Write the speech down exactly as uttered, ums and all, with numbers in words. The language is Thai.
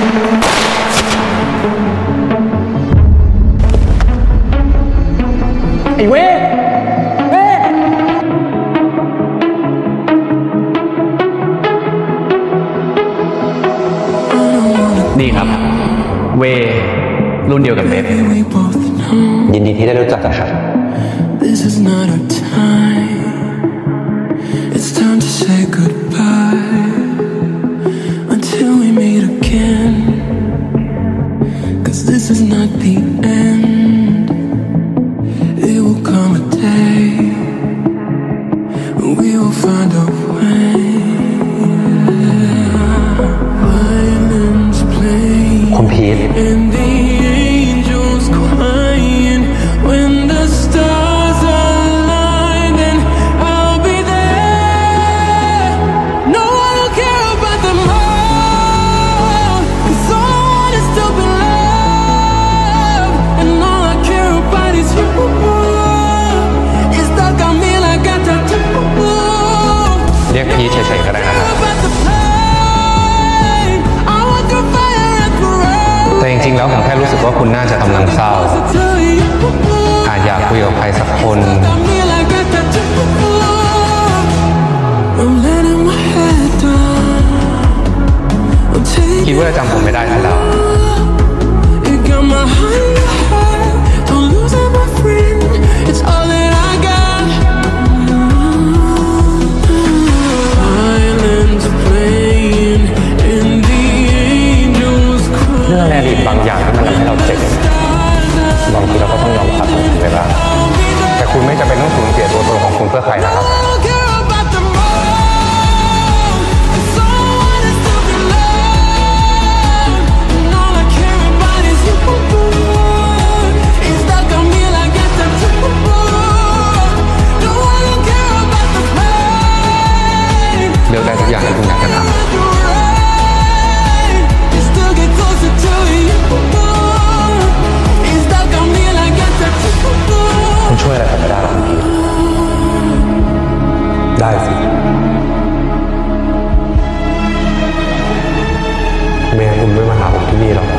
ไอ้เว้ยเว้ยนี่ครับเวรุ่นเดียวกับเบฟยินดีที่ได้รู้จักนะครับคุณพีทเรียกพีทเฉยๆก็ได้นะครับแต่จริงๆแล้วผมแค่รู้สึกว่าคุณน่าจะกำลังเศร้าอาจอยากคุยกับใครสักคนคิดว่าจำผมไม่ได้แล้วบางอย่างที่มันทำให้เราเจ็บบางทีเราก็ต้องยอมรับมันไปบ้างแต่คุณไม่จำเป็นต้องสูญเสียตัวตนของคุณเพื่อใครนะครับเลือกได้ทุกอย่างที่คุณอยากจะทำช่วยอะไรกันไม่ได้หรอกพี่ได้สิแม่คุณไม่มาหาผมที่นี่หรอก